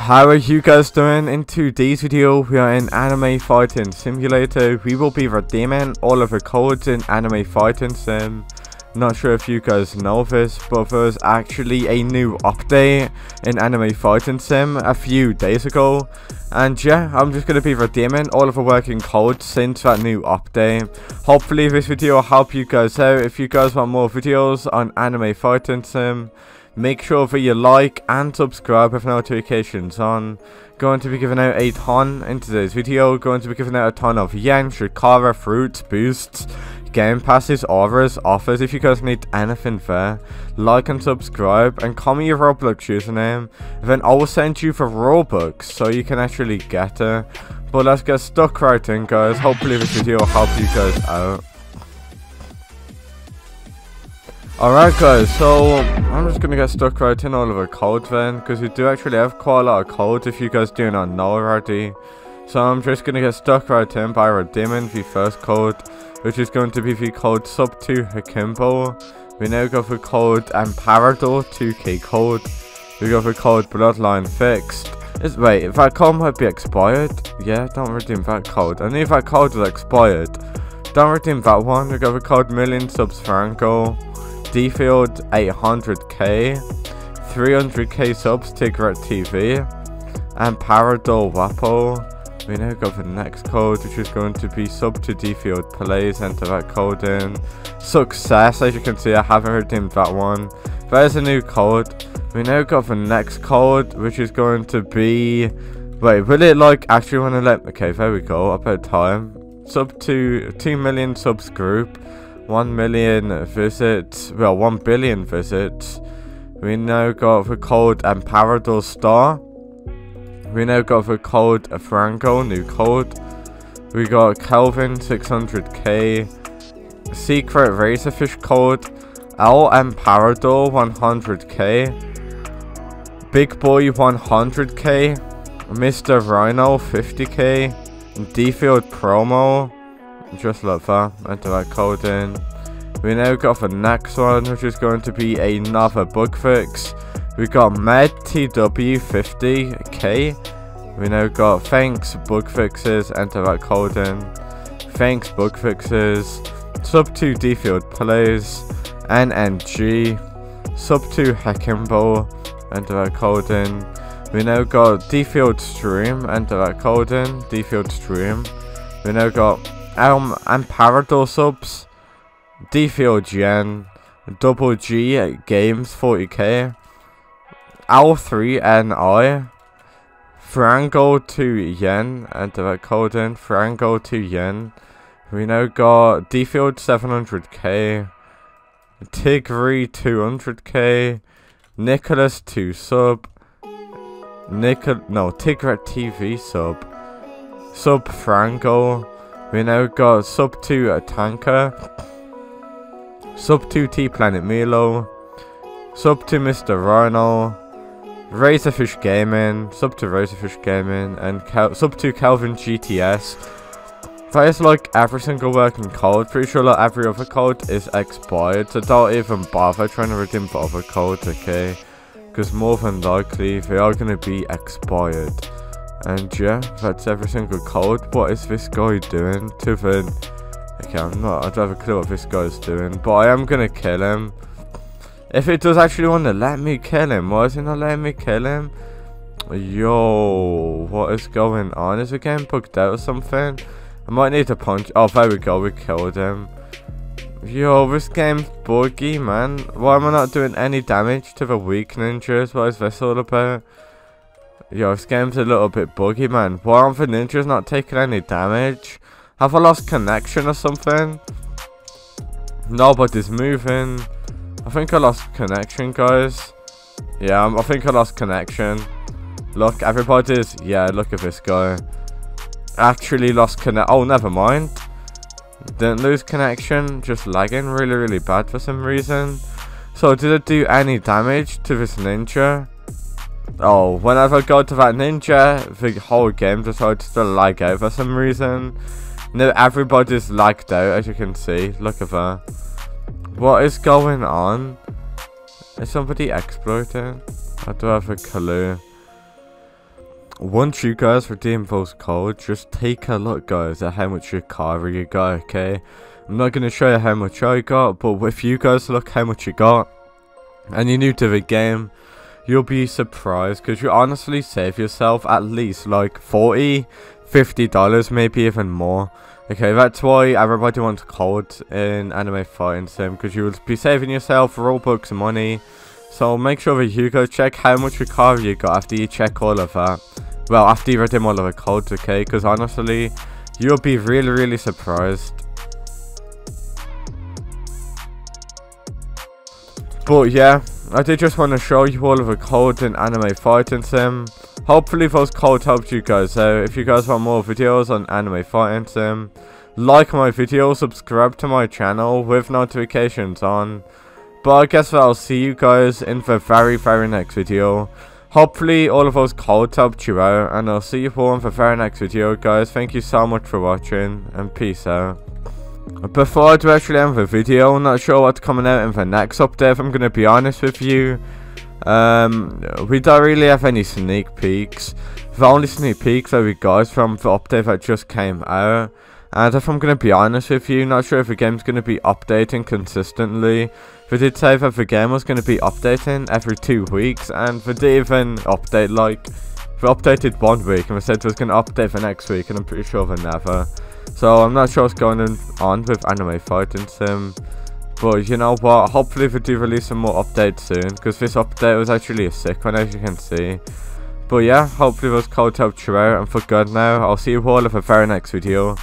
How are you guys doing? In today's video, we are in Anime Fighting Simulator. We will be redeeming all of the codes in Anime Fighting Sim. Not sure if you guys know this, but there's actually a new update in Anime Fighting Sim a few days ago. And yeah, I'm just going to be redeeming all of the working codes since that new update. Hopefully this video will help you guys out. If you guys want more videos on Anime Fighting Sim, make sure that you like and subscribe with notifications on. Going to be giving out a ton in today's video. Going to be giving out a ton of yen, CHIKARA, fruits, boosts, game passes, offers. If you guys need anything there, like and subscribe and comment your Roblox username. Then I will send you for ROBUX so you can actually get it. But let's get stuck right in, guys. Hopefully this video will help you guys out. Alright guys, so I'm just going to get stuck right in all of our codes then, because we do actually have quite a lot of codes if you guys do not know already. So I'm just going to get stuck right in by redeeming the first code, which is going to be the code Sub2Hakimbo. We now go for code Emparador 2k code. We go for code Bloodline fixed. Wait, that code might be expired. Yeah, don't redeem that code. I knew that code was expired. Don't redeem that one. We go for code MillionSubsFranco. DField 800k, 300k subs, Tigret TV, and Parador Wapple. We now go for the next code, which is going to be sub to DField Plays. Enter that code in. Success. As you can see, I haven't redeemed that one. There's a new code. We now go for the next code, which is going to be, wait, will it like actually want to let, okay, there we go, about time, sub to 2 million subs group, 1 million visits, well, 1 billion visits. We now got the code Emparador Star. We now got the code Frango, new code. We got Calvin 600k, secret Razorfish code, L Emparador 100k, Big Boy 100k, Mr. Rhino 50k, DField Promo. Just like that, enter that code in. We now got the next one, which is going to be another bug fix. We got med TW50k. We now got thanks bug fixes, enter that code in. Thanks bug fixes, sub 2 DField Plays, NNG, sub 2 Hekimbo, enter that code in. We now got DField Stream, enter that code in, DField Stream. We now got Emparador subs, DField Yen, Double G Games 40k, L3NI, Frango 2 Yen, enter that code in, Frango 2 Yen. We now got DField 700k, Tigret 200k, Nicholas 2 sub, Tigret TV sub, sub Frango. We now got sub 2 a tanker, sub 2 T-Planet Milo, sub 2 Mr. Rhino, Razorfish Gaming, sub 2 Razorfish Gaming, and sub 2 Calvin GTS. That is like every single working code. Pretty sure like every other code is expired, so don't even bother trying to redeem for other codes, okay? Because more than likely they are going to be expired. And yeah, that's every single code. What is this guy doing to the... Okay, I don't have a clue what this guy's doing, but I am gonna kill him. If it does actually want to let me kill him, why is it not letting me kill him? Yo, what is going on? Is the game bugged out or something? I might need to punch... Oh, there we go, we killed him. Yo, this game's buggy, man. Why am I not doing any damage to the weak ninjas? What is this all about? Yo, this game's a little bit buggy, man. Why aren't the ninjas not taking any damage? Have I lost connection or something? Nobody's moving. I think I lost connection, guys. Yeah, I think I lost connection. Look, everybody's... Yeah, look at this guy. Actually lost connection. Oh, never mind. Didn't lose connection. Just lagging really, really bad for some reason. So, did it do any damage to this ninja? Oh, whenever I go to that ninja, the whole game decides to lag out for some reason. No, everybody's lagged out, as you can see. Look at that. What is going on? Is somebody exploiting? I don't have a clue. Once you guys redeem those codes, just take a look guys at how much CHIKARA you got, okay? I'm not going to show you how much I got, but if you guys look how much you got, and you're new to the game, you'll be surprised, because you honestly save yourself at least like $40, $50, maybe even more. Okay, that's why everybody wants codes in Anime Fighting Sim, because you will be saving yourself ROBUX money. So make sure that you go check how much CHIKARA you got after you check all of that. Well, after you redeem all of the codes, okay? Because honestly, you'll be really, really surprised. But yeah, I did just want to show you all of the codes in Anime Fighting Sim. Hopefully those codes helped you guys out. If you guys want more videos on Anime Fighting Sim, like my video, subscribe to my channel with notifications on. But I guess I'll see you guys in the very next video. Hopefully all of those codes helped you out, and I'll see you all in the very next video guys. Thank you so much for watching, and peace out. Before I do actually end the video, I'm not sure what's coming out in the next update, if I'm going to be honest with you. We don't really have any sneak peeks. The only sneak peeks that we got is from the update that just came out. And if I'm going to be honest with you, not sure if the game's going to be updating consistently. They did say that the game was going to be updating every 2 weeks, and they did even update, like, they updated 1 week, and they said they was going to update the next week, and I'm pretty sure they never. So I'm not sure what's going on with Anime Fighting Sim. But you know what, hopefully they do release some more updates soon, because this update was actually a sick one, as you can see. But yeah, hopefully those codes helped you out, and for good now, I'll see you all in the very next video.